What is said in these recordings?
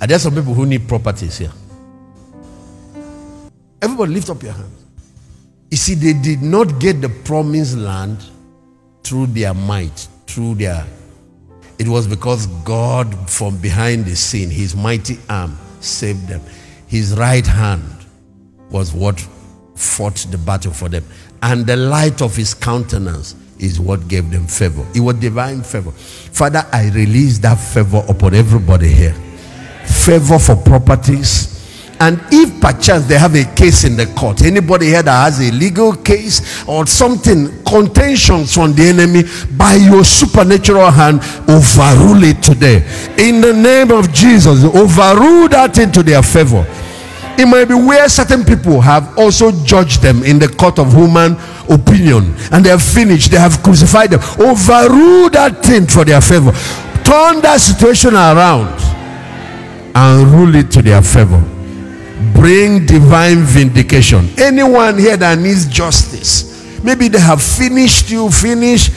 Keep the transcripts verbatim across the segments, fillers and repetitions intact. Are there some people who need properties here? Everybody lift up your hands. You see, they did not get the promised land through their might, through their... It was because God from behind the scene, his mighty arm saved them. His right hand was what fought the battle for them. And the light of his countenance is what gave them favor. It was divine favor. Father, I release that favor upon everybody here. Favor for properties. And if perchance they have a case in the court, anybody here that has a legal case or something, contentions from the enemy, by your supernatural hand, overrule it today. In the name of Jesus, overrule that into their favor. It might be where certain people have also judged them in the court of human opinion, and they have finished, they have crucified them. Overrule that thing for their favor. Turn that situation around and rule it to their favor. Bring divine vindication. Anyone here that needs justice, maybe they have finished you, finished,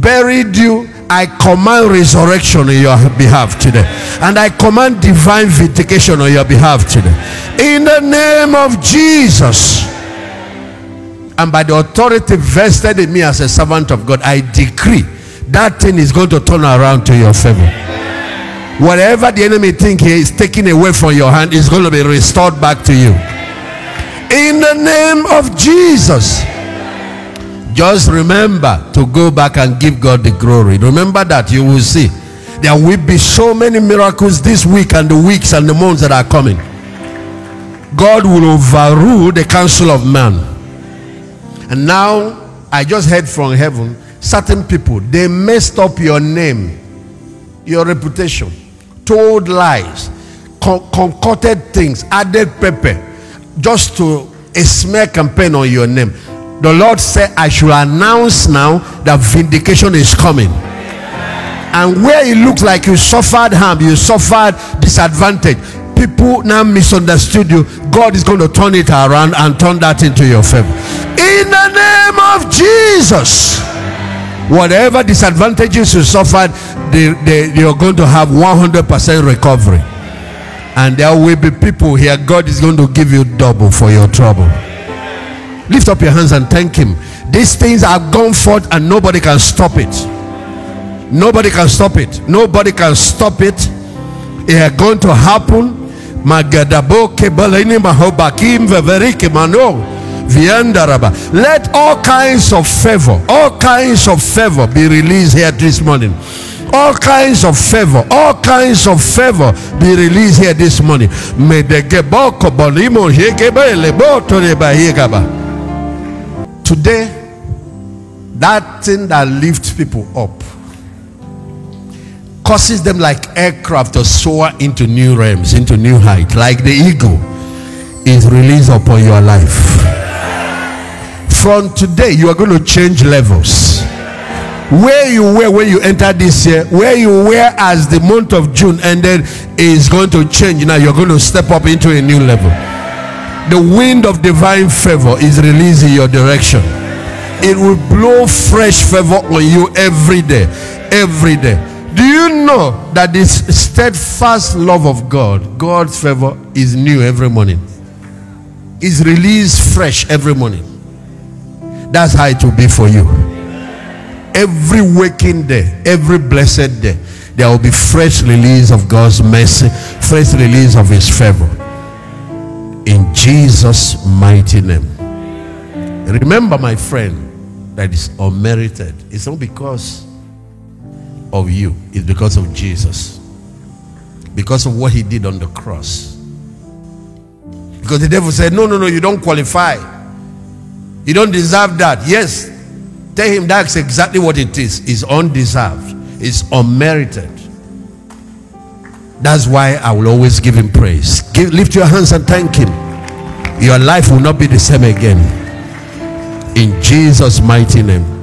buried you, I command resurrection on your behalf today. And I command divine vindication on your behalf today. In the name of Jesus. And by the authority vested in me as a servant of God, I decree that thing is going to turn around to your favor. Whatever the enemy think he is taking away from your hand is going to be restored back to you. In the name of Jesus. Just remember to go back and give God the glory. Remember that. You will see. There will be so many miracles this week and the weeks and the months that are coming. God will overrule the counsel of man. And now, I just heard from heaven, certain people, they messed up your name, your reputation, told lies, con concocted things, added pepper just to a smear campaign on your name. The Lord said, I should announce now that vindication is coming. And where it looks like you suffered harm, you suffered disadvantage, people now misunderstood you, God is going to turn it around and turn that into your favor. In the name of Jesus. Whatever disadvantages you suffered, they, they, you're going to have one hundred percent recovery. And there will be people here, God is going to give you double for your trouble. Lift up your hands and thank him. These things have gone forth and nobody can stop it. Nobody can stop it. Nobody can stop it. It is going to happen. Let all kinds of favor, all kinds of favor be released here this morning. All kinds of favor, all kinds of favor be released here this morning. Today, that thing that lifts people up, causes them like aircraft to soar into new realms, into new heights, like the eagle, is released upon your life. From today, you are going to change levels. Where you were when you entered this year, where you were as the month of June ended, is going to change. Now you're going to step up into a new level. The wind of divine favor is released in your direction. It will blow fresh favor on you every day. Every day. Do you know that this steadfast love of God, God's favor, is new every morning? It's released fresh every morning. That's how it will be for you. Every waking day, every blessed day, there will be fresh release of God's mercy, fresh release of his favor. In Jesus' mighty name. Remember, my friend, that is unmerited. It's not because of you. It's because of Jesus. Because of what he did on the cross. Because the devil said, no, no, no, you don't qualify. You don't deserve that. Yes. Tell him that's exactly what it is. It's undeserved. It's unmerited. That's why I will always give him praise. Give, lift your hands and thank him. Your life will not be the same again. In Jesus' mighty name.